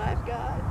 I've got.